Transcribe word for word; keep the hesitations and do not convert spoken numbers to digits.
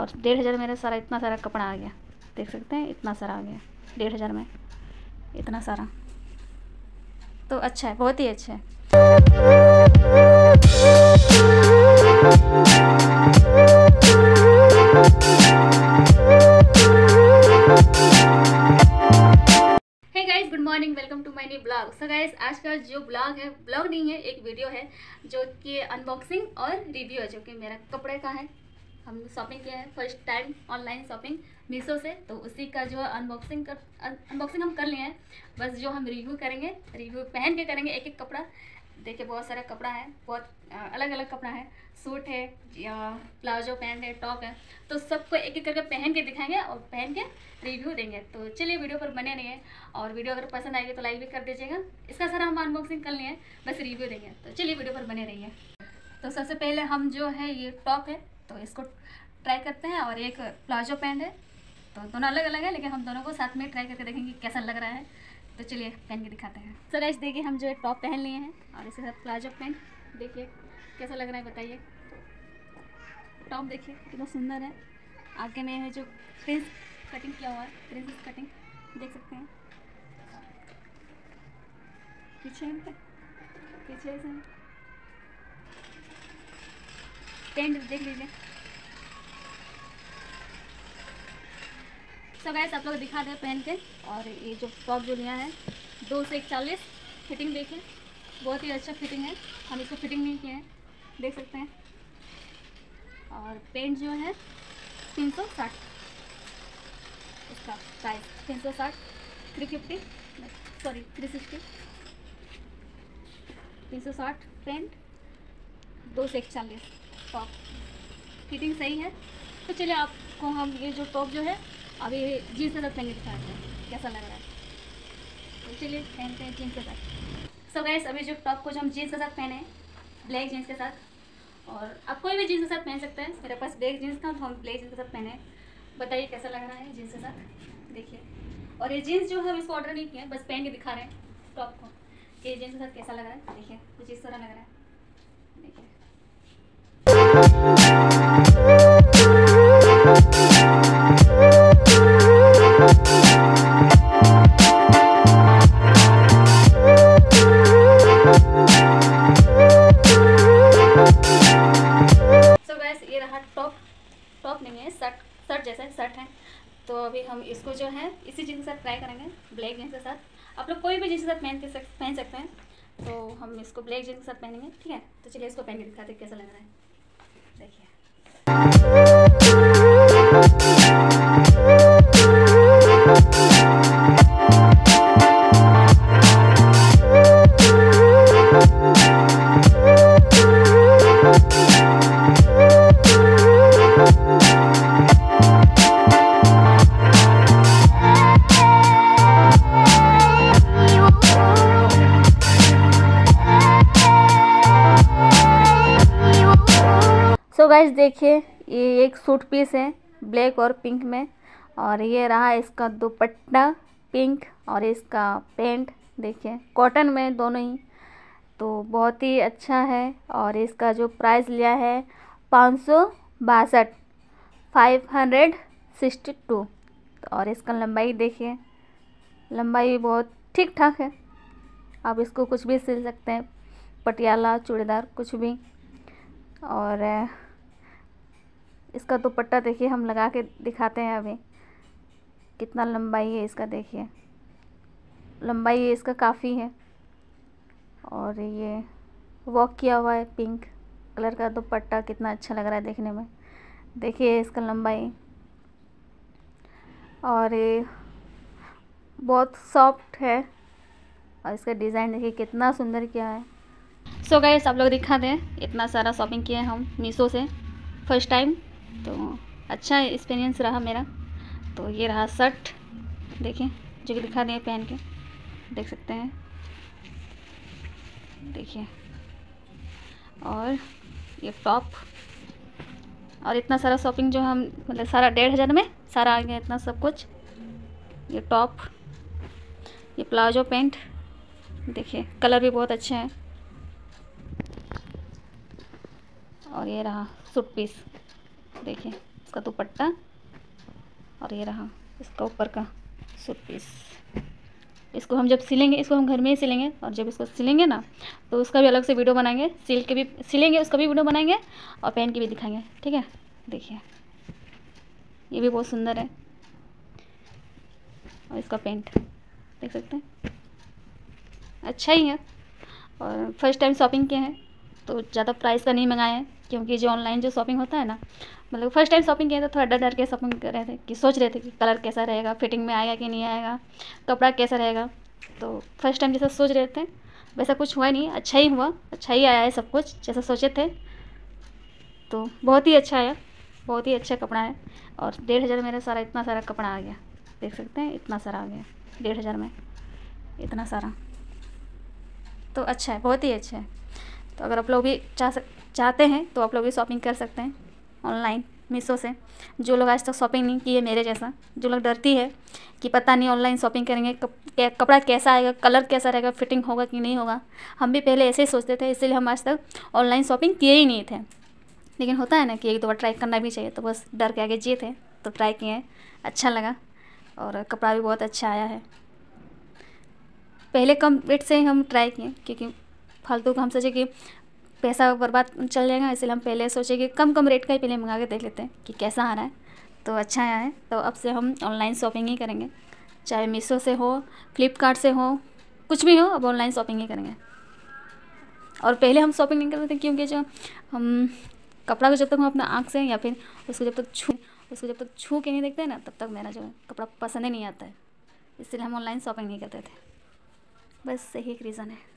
और डेढ़ हज़ार मेरा सारा इतना सारा कपड़ा आ गया, देख सकते हैं इतना सारा आ गया डेढ़ हज़ार में इतना सारा। तो अच्छा है, बहुत ही अच्छा है। Hey guys, good morning, welcome to my new blog. So guys, आज का जो ब्लॉग है, ब्लॉग नहीं है, एक वीडियो है जो कि अनबॉक्सिंग और रिव्यू है, जो कि मेरा कपड़े का है। हम शॉपिंग किया है first time online shopping Meesho से, तो उसी का जो अनबॉक्सिंग कर अनबॉक्सिंग हम कर लिए हैं। बस जो हम रिव्यू करेंगे, रिव्यू पहन के करेंगे एक एक कपड़ा। देखिए बहुत सारा कपड़ा है, बहुत अलग अलग कपड़ा है, सूट है, प्लाजो पैंट है, टॉप है, तो सबको एक एक करके पहन के दिखाएंगे और पहन के रिव्यू देंगे। तो चलिए वीडियो पर बने रहिए, और वीडियो अगर पसंद आएगी तो लाइक भी कर दीजिएगा। इसका सारा हम अनबॉक्सिंग कर लिए हैं, बस रिव्यू देंगे, तो चलिए वीडियो पर बने रहिए। तो सबसे पहले हम जो है ये टॉप है, तो इसको ट्राई करते हैं, और एक प्लाजो पैंट है, तो दोनों अलग अलग है, लेकिन हम दोनों को साथ में ट्राई करके देखेंगे कैसा लग रहा है। तो चलिए पहन के दिखाते हैं। सो गाइस, देखिए हम जो है टॉप पहन लिए हैं और इसके साथ प्लाजो पैंट, देखिए कैसा लग रहा है बताइए। टॉप देखिए कितना सुंदर है, आगे में है जो प्रिंस कटिंग किया हुआ है, प्रिंस कटिंग देख सकते हैं, पीछे पीछे पेंट देख लीजिए। सो गाइस, आप लोग दिखा दें पहन के। और ये जो टॉप जो लिया है दो से एक चालीस फिटिंग देखिए, बहुत ही अच्छा फिटिंग है, हम इसको फिटिंग नहीं किए हैं, देख सकते हैं। और पेंट जो है तीन सौ साठ इसका प्राइस, तीन सौ साठ three fifty sorry three sixty तीन सौ साठ पेंट, दो से एक चालीस टॉप, फिटिंग सही है। तो चलिए आपको हम ये जो टॉप जो है अभी जीन्स के साथ पहन के दिखाते हैं कैसा लग रहा है। तो चलिए पहनते हैं जीन्स के साथ। सो गाइस, अभी जो टॉप को जो हम जीन्स के साथ पहने, ब्लैक जीन्स के साथ, और आप कोई भी जीन्स के साथ पहन सकते हैं। मेरे पास ब्लैक जीन्स था तो हम ब्लैक जीन्स के साथ पहने, बताइए कैसा लग रहा है जीन्स के साथ, देखिए। और ये जीन्स जो है हम इसको ऑर्डर नहीं किया, बस पहन के दिखा रहे हैं टॉप को कि ये जीन्स के साथ कैसा लग रहा है। देखिए कुछ इस तरह लग रहा है, देखिए तो अभी हम इसको जो है इसी जीन्स के साथ ट्राई करेंगे, ब्लैक जीन्स के साथ। आप लोग कोई भी जीन्स के साथ पहन के सक, पहन सकते हैं, तो हम इसको ब्लैक जीन्स के साथ पहनेंगे, ठीक है। तो चलिए इसको पहन के दिखाते हैं कैसा लग रहा है, गाइस। देखिए ये एक सूट पीस है ब्लैक और पिंक में, और ये रहा इसका दुपट्टा पिंक, और इसका पैंट देखिए कॉटन में दोनों ही, तो बहुत ही अच्छा है। और इसका जो प्राइस लिया है पाँच सौ बासठ फाइव हंड्रेड सिक्सटी टू, और इसका लंबाई देखिए, लंबाई बहुत ठीक ठाक है, आप इसको कुछ भी सिल सकते हैं, पटियाला चूड़ीदार कुछ भी। और इसका दुपट्टा देखिए हम लगा के दिखाते हैं अभी, कितना लंबाई है इसका, देखिए लंबाई है इसका काफ़ी है। और ये वॉक किया हुआ है पिंक कलर का दुपट्टा, कितना अच्छा लग रहा है देखने में, देखिए इसका लंबाई। और ये बहुत सॉफ्ट है, और इसका डिज़ाइन देखिए कितना सुंदर किया है। सो गाइस, आप लोग दिखा दें, इतना सारा शॉपिंग किया है हम मीशो से फर्स्ट टाइम, तो अच्छा एक्सपीरियंस रहा मेरा। तो ये रहा शर्ट देखें, जो कि दिखा दें पहन के, देख सकते हैं, देखिए। और ये टॉप, और इतना सारा शॉपिंग जो हम मतलब सारा डेढ़ हज़ार में सारा आ गया इतना सब कुछ। ये टॉप, ये प्लाजो पैंट देखिए, कलर भी बहुत अच्छे हैं। और ये रहा सूट पीस देखिए, इसका दुपट्टा और ये रहा इसका ऊपर का सूट पीस। इसको हम जब सिलेंगे, इसको हम घर में ही सिलेंगे, और जब इसको सिलेंगे ना तो उसका भी अलग से वीडियो बनाएंगे, सिल के भी सिलेंगे उसका भी वीडियो बनाएंगे और पहन के भी दिखाएंगे, ठीक है। देखिए ये भी बहुत सुंदर है और इसका पेंट देख सकते हैं, अच्छा ही है। और फर्स्ट टाइम शॉपिंग किए हैं तो ज़्यादा प्राइस का नहीं मंगाए हैं, क्योंकि जो ऑनलाइन जो शॉपिंग होता है ना, मतलब फर्स्ट टाइम शॉपिंग किए तो थोड़ा डर डर के शॉपिंग कर रहे थे, कि सोच रहे थे कि कलर कैसा रहेगा, फिटिंग में आएगा कि नहीं आएगा, कपड़ा कैसा रहेगा। तो फर्स्ट टाइम जैसा सोच रहे थे वैसा कुछ हुआ नहीं, अच्छा ही हुआ, अच्छा ही आया है सब कुछ जैसा सोचे थे। तो बहुत ही अच्छा आया, बहुत ही अच्छा कपड़ा है। और डेढ़ हज़ार मेरा सारा इतना सारा कपड़ा आ गया, देख सकते हैं इतना सारा आ गया डेढ़ हज़ार में इतना सारा। तो अच्छा है, बहुत ही अच्छा है। तो अगर आप लोग भी चाह सक चाहते हैं तो आप लोग भी शॉपिंग कर सकते हैं ऑनलाइन मीशो से। जो लोग आज तक शॉपिंग नहीं की है मेरे जैसा, जो लोग डरती है कि पता नहीं ऑनलाइन शॉपिंग करेंगे कप, कपड़ा कैसा आएगा, कलर कैसा रहेगा, फिटिंग होगा कि नहीं होगा, हम भी पहले ऐसे ही सोचते थे, इसलिए हम आज तक ऑनलाइन शॉपिंग किए ही नहीं थे। लेकिन होता है ना कि एक दो बार ट्राई करना भी चाहिए, तो बस डर के आगे जीत है, तो ट्राई किए, अच्छा लगा और कपड़ा भी बहुत अच्छा आया है। पहले कम रेट से हम ट्राई किए, क्योंकि फालतू का हम सोचे कि पैसा बर्बाद चल जाएगा, इसलिए हम पहले सोचे कि कम कम रेट का ही पहले मंगा के देख लेते हैं कि कैसा आ रहा है। तो अच्छा आया है, तो अब से हम ऑनलाइन शॉपिंग ही करेंगे, चाहे मीशो से हो, फ्लिपकार्ट से हो, कुछ भी हो, अब ऑनलाइन शॉपिंग ही करेंगे। और पहले हम शॉपिंग नहीं करते थे, क्योंकि जो हम कपड़ा को जब तक हम अपना आँख से या फिर उसको जब तक छू उसको जब तक छू के नहीं देखते ना, तब तक मेरा जो कपड़ा पसंद ही नहीं आता है, इसलिए हम ऑनलाइन शॉपिंग नहीं करते थे। बस यही एक रीज़न है।